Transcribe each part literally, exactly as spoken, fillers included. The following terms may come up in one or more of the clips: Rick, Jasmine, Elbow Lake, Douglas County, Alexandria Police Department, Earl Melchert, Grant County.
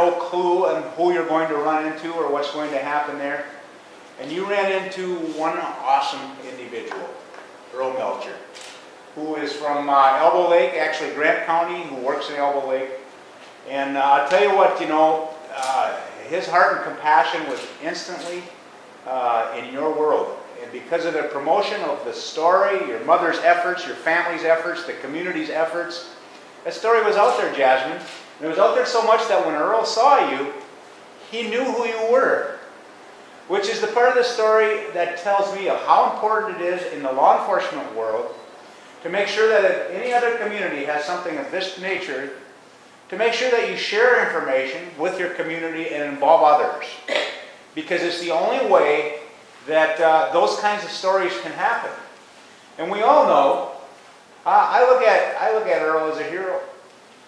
no clue on who you're going to run into or what's going to happen there. And you ran into one awesome individual, Earl Melchert, who is from uh, Elbow Lake, actually Grant County, who works in Elbow Lake. And uh, I'll tell you what, you know, uh, his heart and compassion was instantly uh, in your world. And because of the promotion of the story, your mother's efforts, your family's efforts, the community's efforts, that story was out there, Jasmine. And it was out there so much that when Earl saw you, he knew who you were. Which is the part of the story that tells me of how important it is in the law enforcement world to make sure that if any other community has something of this nature, to make sure that you share information with your community and involve others. Because it's the only way that uh, those kinds of stories can happen. And we all know, uh, I, look at, I look at Earl as a hero.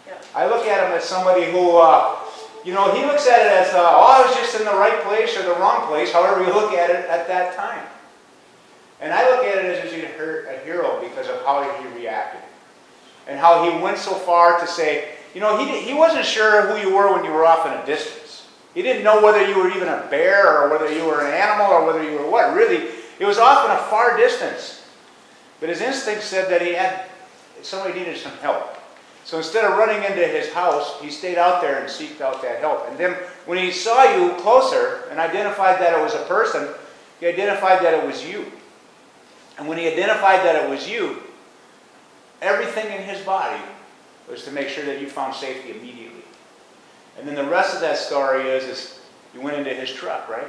Yeah. I look at him as somebody who, uh, you know, he looks at it as, uh, oh, I was just in the right place or the wrong place, however you look at it at that time. And I look at it as a hero because of how he reacted. And how he went so far to say, you know, he, he wasn't sure who you were when you were off in a distance. He didn't know whether you were even a bear or whether you were an animal or whether you were what. Really, it was off in a far distance. But his instinct said that he had, somebody needed some help. So instead of running into his house, he stayed out there and seeked out that help. And then when he saw you closer and identified that it was a person, he identified that it was you. And when he identified that it was you, everything in his body was to make sure that you found safety immediately. And then the rest of that story is, is you went into his truck, right?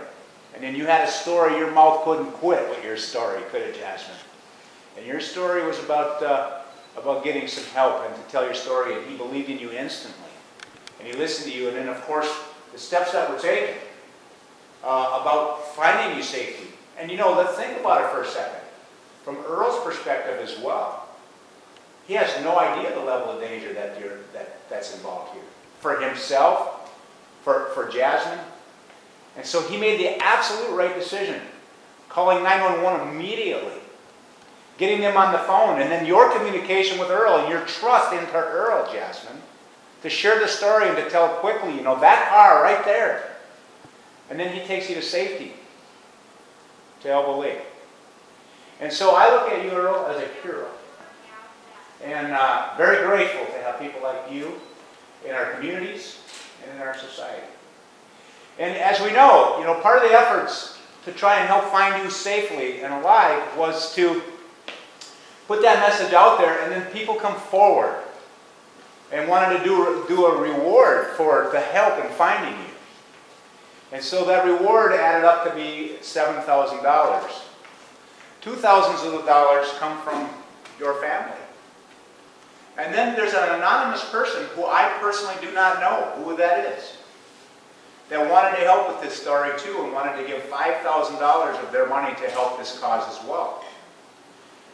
And then you had a story, your mouth couldn't quit with your story, could it, Jasmine? And your story was about, uh, about getting some help and to tell your story, and he believed in you instantly. And he listened to you, and then of course, the steps that were taken uh, about finding you safety. And you know, let's think about it for a second. From Earl's perspective as well, he has no idea the level of danger that you're, that, that's involved here. For himself, for, for Jasmine. And so he made the absolute right decision, calling nine one one immediately, getting them on the phone, and then your communication with Earl and your trust into Earl, Jasmine, to share the story and to tell quickly, you know, that car right there. And then he takes you to safety, to Elbow Lake. And so I look at you, Earl, as a hero. And uh, very grateful to have people like you in our communities and in our society. And as we know, you know, part of the efforts to try and help find you safely and alive was to put that message out there, and then people come forward and wanted to do, do a reward for the help in finding you. And so that reward added up to be seven thousand dollars. Two thousands of the dollars come from your family. And then there's an anonymous person who I personally do not know who that is, that wanted to help with this story too and wanted to give five thousand dollars of their money to help this cause as well.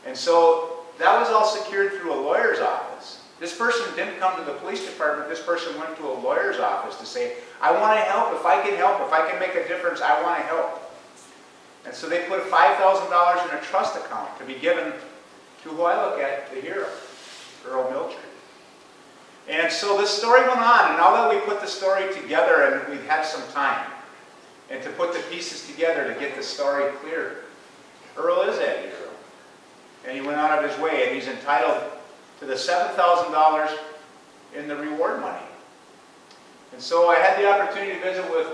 And so that was all secured through a lawyer's office. This person didn't come to the police department. This person went to a lawyer's office to say, I want to help. If I can help, if I can make a difference, I want to help. And so they put five thousand dollars in a trust account to be given to who I look at, the hero, Earl Melchert. And so this story went on, and now that we put the story together and we've had some time, and to put the pieces together to get the story clear, Earl is that hero. And he went out of his way, and he's entitled to the seven thousand dollars in the reward money. And so I had the opportunity to visit with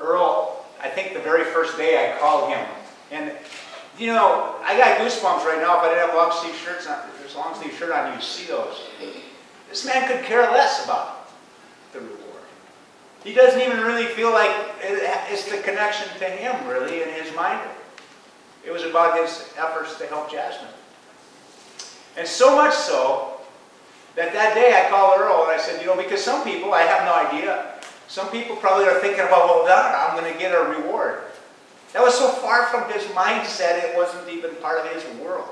Earl. I think the very first day I called him, and you know, I got goosebumps right now. If I didn't have long sleeve shirts on, there's long sleeve shirt on, you see those. This man could care less about the reward. He doesn't even really feel like it's the connection to him, really, in his mind. It was about his efforts to help Jasmine, and so much so that that day I called Earl and I said, you know, because some people, I have no idea. Some people probably are thinking about, well, that, I'm going to get a reward. That was so far from his mindset, it wasn't even part of his world.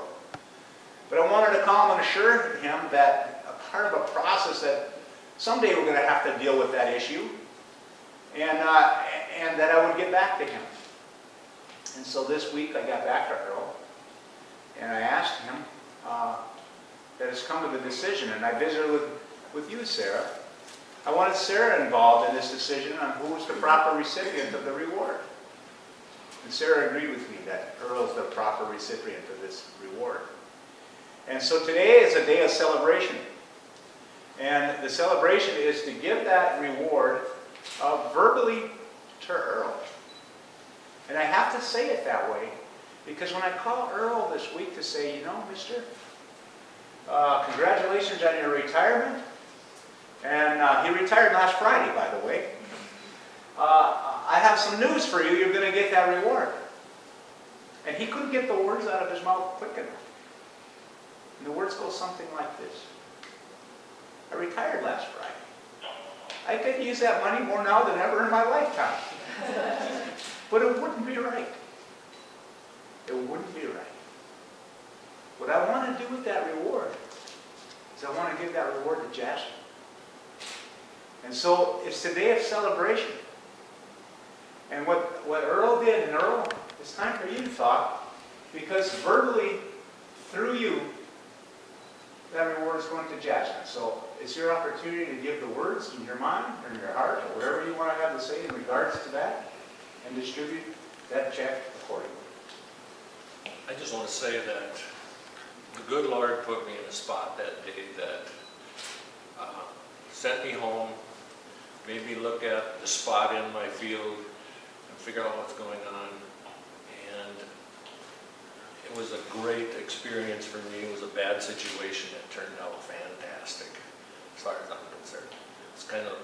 But I wanted to calm and assure him that a part of a process that someday we're going to have to deal with that issue, and, uh, and that I would get back to him. And so this week I got back to Earl, and I asked him uh, that has come to the decision, and I visited with, with you, Sarah, I wanted Sarah involved in this decision on who was the proper recipient of the reward. And Sarah agreed with me that Earl is the proper recipient of this reward. And so today is a day of celebration. And the celebration is to give that reward uh, verbally to Earl. And I have to say it that way, because when I call Earl this week to say, you know, mister, uh, congratulations on your retirement. And uh, he retired last Friday, by the way. Uh, I have some news for you. You're going to get that reward. And he couldn't get the words out of his mouth quick enough. And the words go something like this. I retired last Friday. I could use that money more now than ever in my lifetime. But it wouldn't be right. It wouldn't be right. What I want to do with that reward is I want to give that reward to Jasmine. And so it's the day of celebration. And what, what Earl did, and Earl, it's time for you to talk, because verbally, through you, that reward is going to Jasmine. So it's your opportunity to give the words in your mind or in your heart or wherever you want to have to say in regards to that, and distribute that check accordingly. I just want to say that the good Lord put me in a spot that day that uh, sent me home, made me look at the spot in my field and figure out what's going on. And it was a great experience for me. It was a bad situation that turned out fantastic, as far as I'm concerned. It's kind of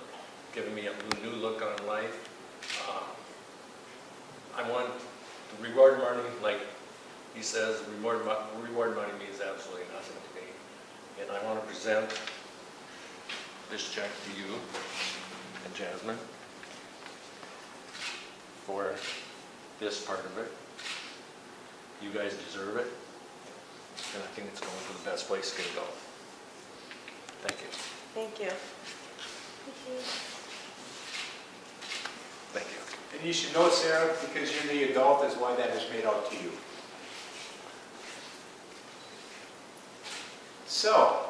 given me a new look on life. Uh, I want the reward money, like he says, reward, mo reward money means absolutely nothing to me. And I want to present this check to you and Jasmine for this part of it. You guys deserve it, and I think it's going to the best place it can go. Thank you. Thank you. Thank you. And you should know, Sarah, because you're the adult, is why that is made out to you. So.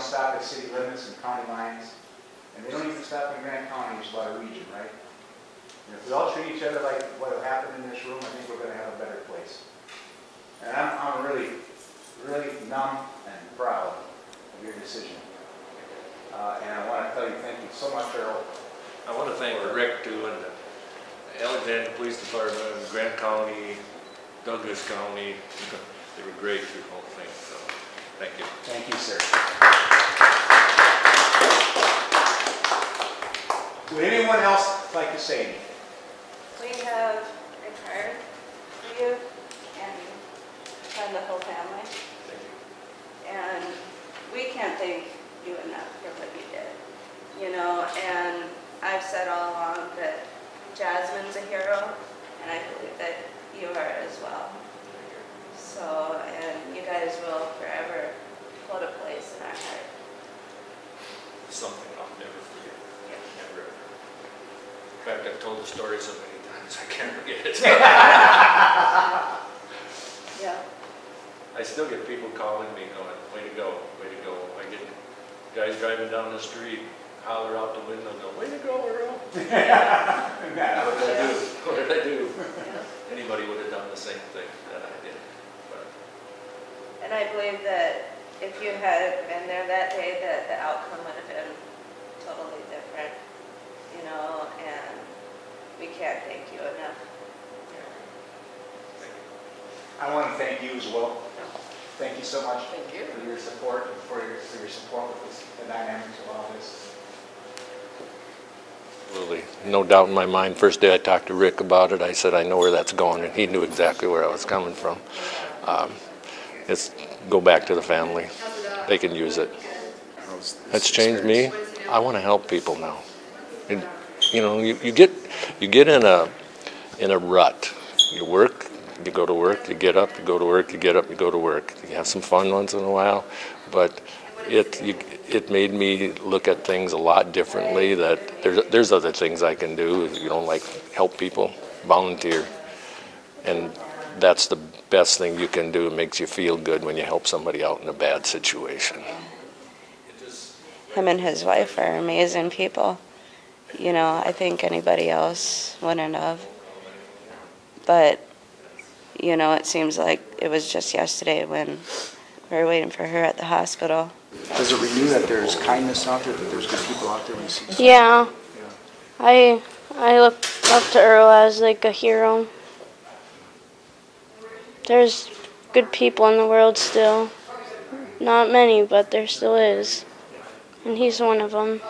Stop at city limits and county lines, and they don't even stop in Grant County, just by region, right? And if we all treat each other like what happened in this room, I think we're going to have a better place. And I'm, I'm really, really numb and proud of your decision. Uh, and I want to tell you thank you so much, Earl. I want to thank Rick, too, and the Alexandria Police Department, Grant County, Douglas County. They were great through the whole thing, so thank you. Thank you, sir. Would anyone else like to say anything? We have retired for you and from the whole family. Thank you. And we can't thank you enough for what you did. You know, and I've said all along that Jasmine's a hero, and I believe that you are as well. So, and you guys will forever hold a place in our heart. Something I'll never forget. In fact, I've told the story so many times, I can't forget it. Yeah. I still get people calling me going, way to go, way to go. I get guys driving down the street, holler out the window, go, way to go, Earl. Yeah. Yeah. What did I do? What did I do? Yeah. Anybody would have done the same thing that I did. But. And I believe that if you had been there that day, that the outcome would have been totally different. You know, and we can't thank you enough. I want to thank you as well. Thank you so much thank you. for your support and for your, for your support with this, the dynamics of all this. Absolutely. No doubt in my mind. First day I talked to Rick about it, I said, I know where that's going, and he knew exactly where I was coming from. Um, it's go back to the family. They can use it. That's changed me. I want to help people now. You, you know, you, you get you get in a in a rut. You work, you go to work, you get up, you go to work, you get up, you go to work. You have some fun once in a while, but it you, it made me look at things a lot differently. That there's there's other things I can do. You know, like help people, volunteer, and that's the best thing you can do. It makes you feel good when you help somebody out in a bad situation. Him and his wife are amazing people. You know, I think anybody else wouldn't have. But, you know, it seems like it was just yesterday when we were waiting for her at the hospital. Does it renew that there's kindness out there, that there's good people out there? See yeah. yeah. I I look up to Earl as like a hero. There's good people in the world still. Not many, but there still is. And he's one of them.